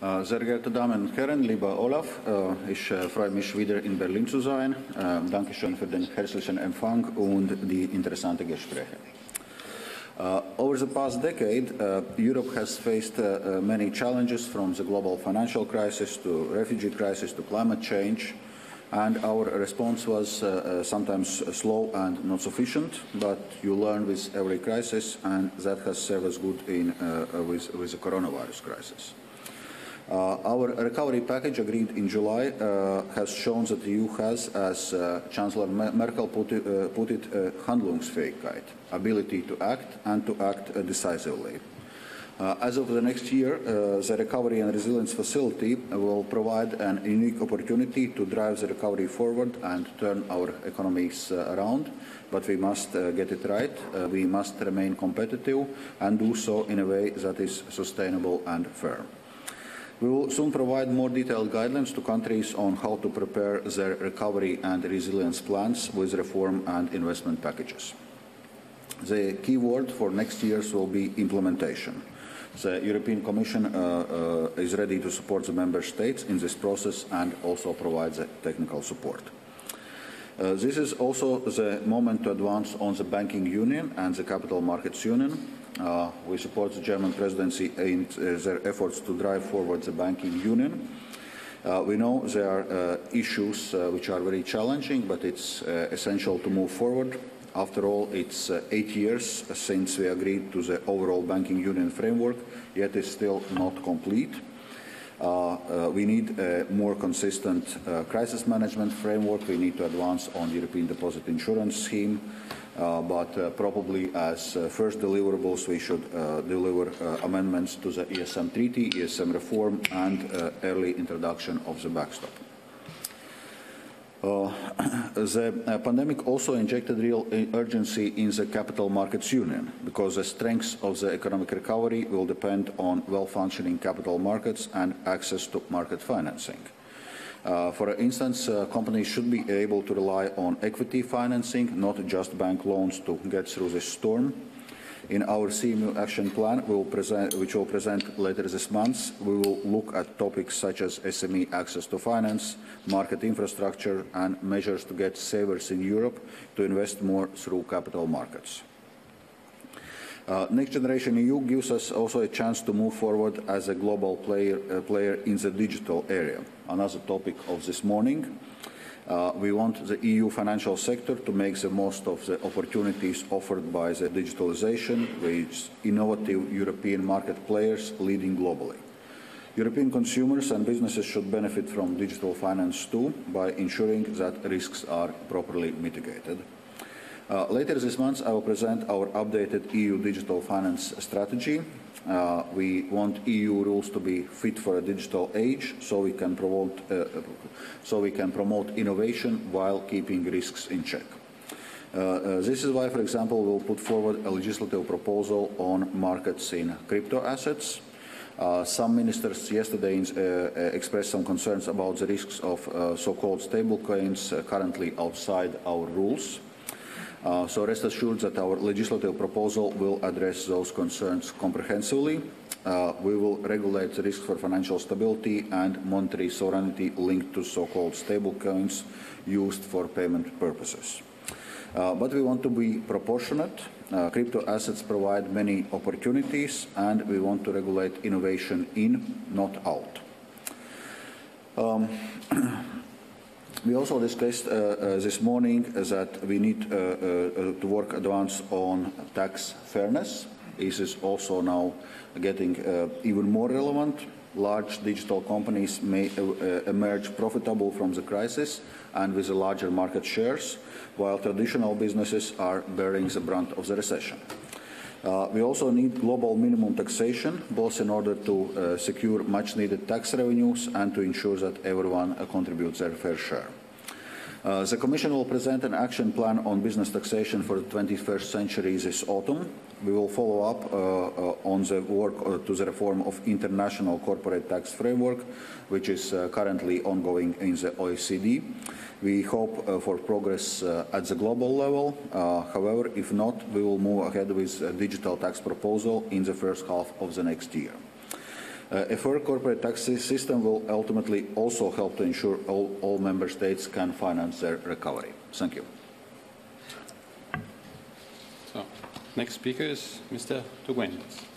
Sehr geehrte Damen und Herren, lieber Olaf, ich freue mich wieder in Berlin zu sein. Dankeschön für den herzlichen Empfang und die interessanten Gespräche. Over the past decade, Europe has faced many challenges, from the global financial crisis to refugee crisis to climate change, and our response was sometimes slow and not sufficient, but you learn with every crisis, and that has served us good in, with the coronavirus crisis. Our recovery package, agreed in July, has shown that the EU has, as Chancellor Merkel put it, handlungsfähigkeit, ability to act and to act decisively. As of the next year, the Recovery and Resilience Facility will provide a unique opportunity to drive the recovery forward and turn our economies around, but we must get it right. We must remain competitive and do so in a way that is sustainable and fair. We will soon provide more detailed guidelines to countries on how to prepare their recovery and resilience plans with reform and investment packages. The key word for next year will be implementation. The European Commission is ready to support the member states in this process and also provides technical support. This is also the moment to advance on the Banking Union and the Capital Markets Union. We support the German presidency in their efforts to drive forward the Banking Union. We know there are issues which are very challenging, but it's essential to move forward. After all, it's 8 years since we agreed to the overall Banking Union framework, yet it's still not complete. We need a more consistent crisis management framework. We need to advance on the European Deposit Insurance Scheme. But probably as first deliverables, we should deliver amendments to the ESM Treaty, ESM reform, and early introduction of the backstop. The pandemic also injected real urgency in the Capital Markets Union, because the strength of the economic recovery will depend on well-functioning capital markets and access to market financing. For instance, companies should be able to rely on equity financing, not just bank loans, to get through this storm. In our CMU action plan, which we'll present later this month, we will look at topics such as SME access to finance, market infrastructure, and measures to get savers in Europe to invest more through capital markets. Next Generation EU gives us also a chance to move forward as a global player in the digital area, another topic of this morning. We want the EU financial sector to make the most of the opportunities offered by the digitalization, with innovative European market players leading globally. European consumers and businesses should benefit from digital finance too, by ensuring that risks are properly mitigated. Later this month, I will present our updated EU digital finance strategy. We want EU rules to be fit for a digital age, so we can promote, innovation while keeping risks in check. This is why, for example, we'll put forward a legislative proposal on markets in crypto assets. Some ministers yesterday expressed some concerns about the risks of so-called stablecoins currently outside our rules. So rest assured that our legislative proposal will address those concerns comprehensively. We will regulate the risk for financial stability and monetary sovereignty linked to so-called stablecoins used for payment purposes. But we want to be proportionate. Crypto assets provide many opportunities, and we want to regulate innovation in, not out. We also discussed this morning that we need to work advance on tax fairness. This is also now getting even more relevant. Large digital companies may emerge profitable from the crisis and with larger market shares, while traditional businesses are bearing the brunt of the recession. We also need global minimum taxation, both in order to secure much-needed tax revenues and to ensure that everyone contributes their fair share. The Commission will present an action plan on business taxation for the 21st century this autumn. We will follow up on the work to the reform of international corporate tax framework, which is currently ongoing in the OECD. We hope for progress at the global level. However, if not, we will move ahead with a digital tax proposal in the first half of the next year. A fair corporate tax system will ultimately also help to ensure all member states can finance their recovery. Thank you. So, next speaker is Mr. Dugueñas.